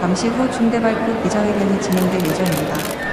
잠시 후 중대발표 기자회견이 진행될 예정입니다.